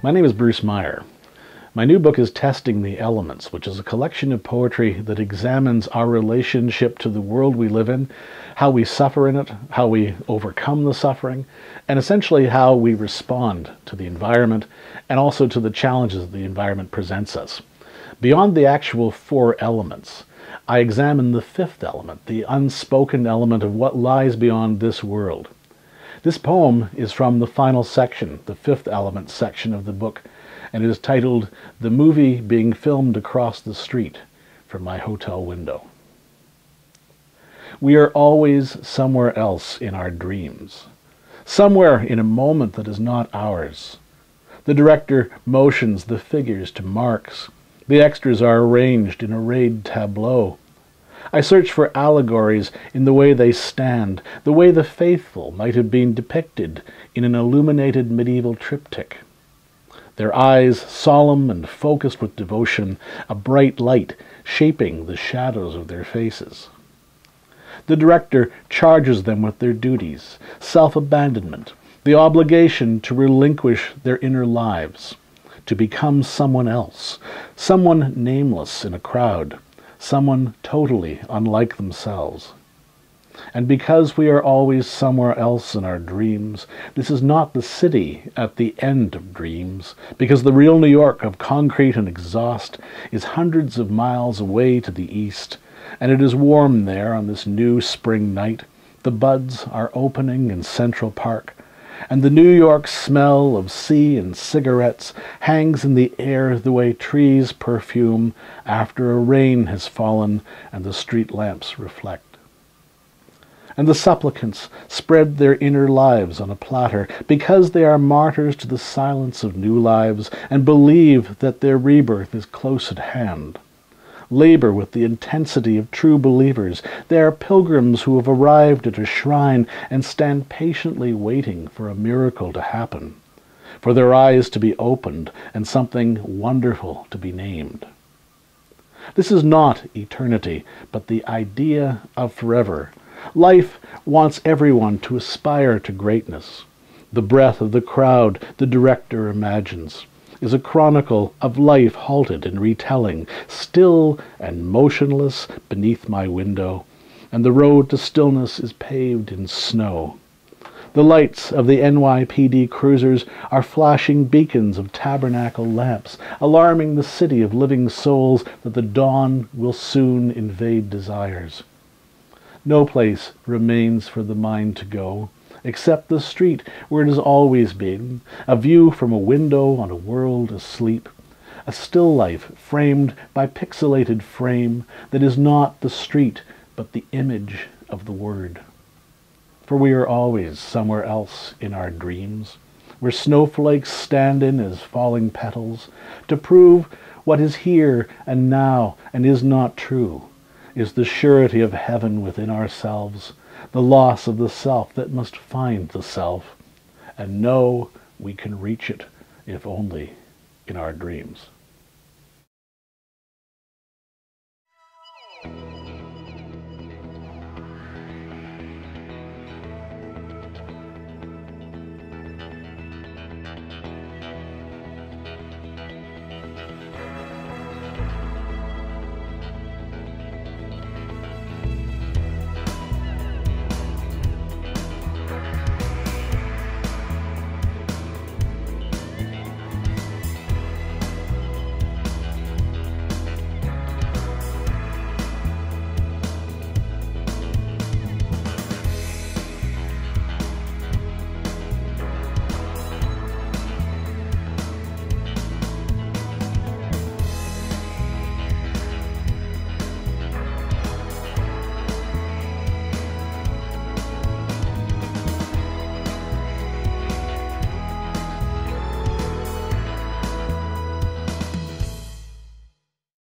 My name is Bruce Meyer. My new book is Testing the Elements, which is a collection of poetry that examines our relationship to the world we live in, how we suffer in it, how we overcome the suffering, and essentially how we respond to the environment and also to the challenges that the environment presents us. Beyond the actual four elements, I examine the fifth element, the unspoken element of what lies beyond this world. This poem is from the final section, the fifth element section of the book, and it is titled, "The Movie Being Filmed Across the Street from My Hotel Window." We are always somewhere else in our dreams, somewhere in a moment that is not ours. The director motions the figures to marks. The extras are arranged in arrayed tableaux. I search for allegories in the way they stand, the way the faithful might have been depicted in an illuminated medieval triptych. Their eyes solemn and focused with devotion, a bright light shaping the shadows of their faces. The director charges them with their duties, self-abandonment, the obligation to relinquish their inner lives, to become someone else, someone nameless in a crowd, someone totally unlike themselves. And because we are always somewhere else in our dreams, this is not the city at the end of dreams, because the real New York of concrete and exhaust is hundreds of miles away to the east, and it is warm there on this new spring night. The buds are opening in Central Park, and the New York smell of sea and cigarettes hangs in the air the way trees perfume after a rain has fallen and the street lamps reflect. And the supplicants spread their inner lives on a platter because they are martyrs to the silence of new lives and believe that their rebirth is close at hand. Labor with the intensity of true believers. They are pilgrims who have arrived at a shrine and stand patiently waiting for a miracle to happen, for their eyes to be opened and something wonderful to be named. This is not eternity, but the idea of forever. Life wants everyone to aspire to greatness. The breath of the crowd, the director imagines, is a chronicle of life halted in retelling, still and motionless beneath my window, and the road to stillness is paved in snow. The lights of the NYPD cruisers are flashing beacons of tabernacle lamps, alarming the city of living souls that the dawn will soon invade desires. No place remains for the mind to go, except the street where it has always been, a view from a window on a world asleep, a still life framed by pixelated frame that is not the street but the image of the word. For we are always somewhere else in our dreams, where snowflakes stand in as falling petals, to prove what is here and now and is not true, is the surety of heaven within ourselves, the loss of the self that must find the self, and know we can reach it, if only in our dreams.